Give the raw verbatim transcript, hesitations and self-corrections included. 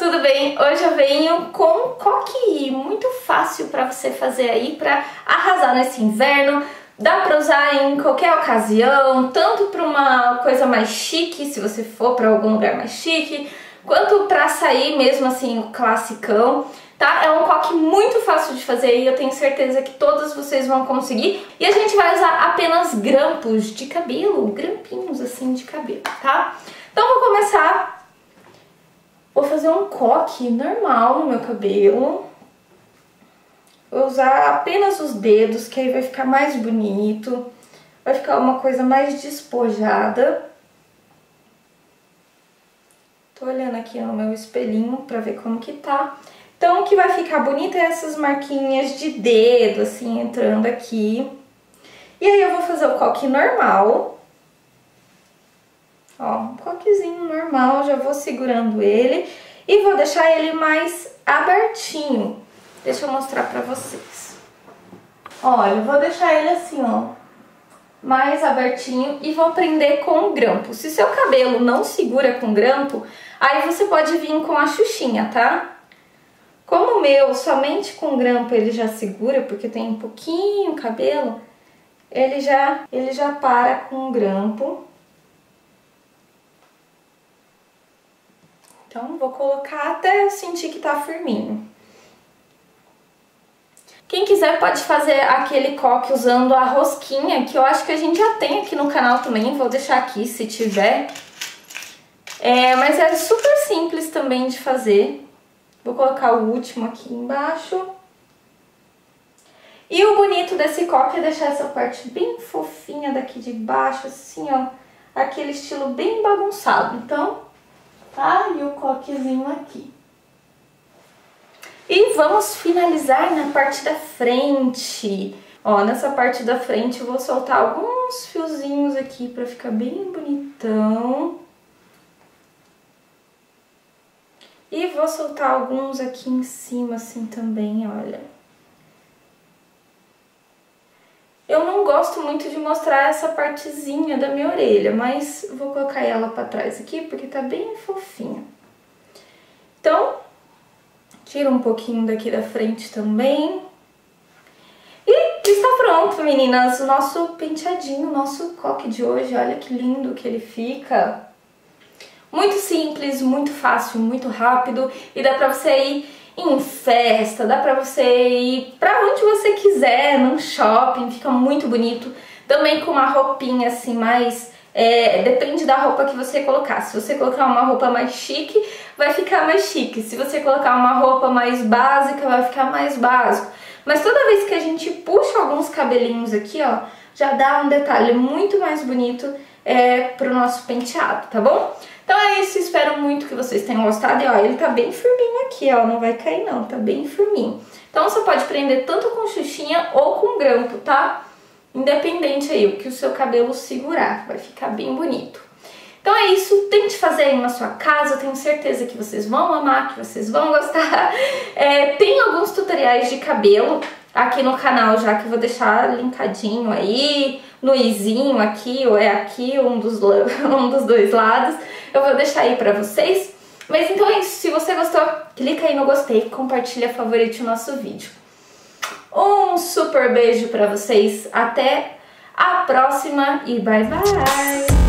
tudo bem? Hoje eu venho com coquille, muito fácil para você fazer aí para arrasar nesse inverno. Dá para usar em qualquer ocasião, tanto para uma coisa mais chique, se você for para algum lugar mais chique, quanto para sair mesmo assim, o classicão, tá? É um coque muito fácil de fazer e eu tenho certeza que todos vocês vão conseguir. E a gente vai usar apenas grampos de cabelo, grampinhos assim de cabelo, tá? Então vou começar... Vou fazer um coque normal no meu cabelo. Vou usar apenas os dedos, que aí vai ficar mais bonito. Vai ficar uma coisa mais despojada. Tô olhando aqui no meu espelhinho pra ver como que tá. Então o que vai ficar bonito é essas marquinhas de dedo, assim, entrando aqui. E aí eu vou fazer o coque normal. Ó, um coquezinho normal, já vou segurando ele e vou deixar ele mais abertinho. Deixa eu mostrar pra vocês. Olha, eu vou deixar ele assim, ó, mais abertinho e vou prender com o grampo. Se seu cabelo não segura com grampo, aí você pode vir com a xuxinha, tá? Como o meu, somente com grampo ele já segura, porque tem um pouquinho cabelo, ele já, ele já para com o grampo. Então, vou colocar até eu sentir que tá firminho. Quem quiser pode fazer aquele coque usando a rosquinha, que eu acho que a gente já tem aqui no canal também. Vou deixar aqui se tiver. É, mas é super simples também de fazer. Vou colocar o último aqui embaixo. E o bonito desse coque é deixar essa parte bem fofinha daqui de baixo, assim, ó. Aquele estilo bem bagunçado. Então... tá? E o coquezinho aqui. E vamos finalizar na parte da frente. Ó, nessa parte da frente eu vou soltar alguns fiozinhos aqui pra ficar bem bonitão. E vou soltar alguns aqui em cima assim também, olha. Eu não gosto muito de mostrar essa partezinha da minha orelha, mas vou colocar ela pra trás aqui porque tá bem fofinha. Então, tira um pouquinho daqui da frente também. E está pronto, meninas, o nosso penteadinho, o nosso coque de hoje. Olha que lindo que ele fica. Muito simples, muito fácil, muito rápido e dá pra você ir... em festa, dá pra você ir pra onde você quiser, num shopping, fica muito bonito. Também com uma roupinha assim, mais... É, depende da roupa que você colocar. Se você colocar uma roupa mais chique, vai ficar mais chique. Se você colocar uma roupa mais básica, vai ficar mais básico. Mas toda vez que a gente puxa alguns cabelinhos aqui, ó, já dá um detalhe muito mais bonito é, pro nosso penteado, tá bom? Então é isso, espero muito que vocês tenham gostado. E ó, ele tá bem firminho aqui, ó, não vai cair não, tá bem firminho. Então você pode prender tanto com xuxinha ou com grampo, tá? Independente aí, o que o seu cabelo segurar, vai ficar bem bonito. Então é isso, tente fazer aí na sua casa, eu tenho certeza que vocês vão amar, que vocês vão gostar. É, tem alguns tutoriais de cabelo aqui no canal já, que eu vou deixar linkadinho aí, no izinho aqui, ou é aqui, um dos, um dos dois lados. Eu vou deixar aí pra vocês. Mas então é isso. Se você gostou, clica aí no gostei, compartilha, favorite o nosso vídeo. Um super beijo pra vocês. Até a próxima e bye bye!